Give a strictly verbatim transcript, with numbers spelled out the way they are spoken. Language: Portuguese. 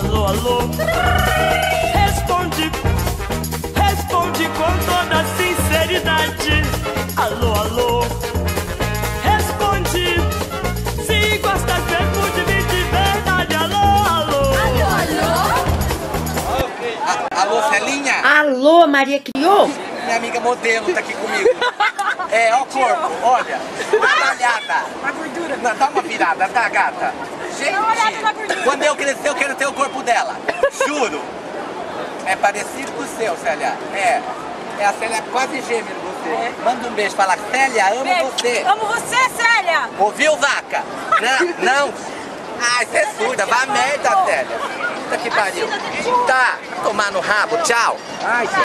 alô, alô. Responde, responde com toda sinceridade. Alô, alô. Responde, se gostas mesmo de mim de verdade. Alô, alô. Alô, alô. Alô, Celinha. Alô, Maria Criô. Minha amiga modelo tá aqui comigo. É, ó o corpo, olha. Batalhada. Uma gordura. Não, dá uma virada, tá, gata? Gente, dá uma olhada na gordura. Quando eu crescer, eu quero ter o corpo dela. Juro. É parecido com o seu, Célia. É. É a Célia quase gêmea de você. É. Manda um beijo pra lá. Célia, amo beijo. Você. Amo você, Célia. Ouviu, vaca? Não, não. Ai, você é surda. Vá merda, Célia. Puta que pariu. Tá. Tomar no rabo. Tchau. Ai,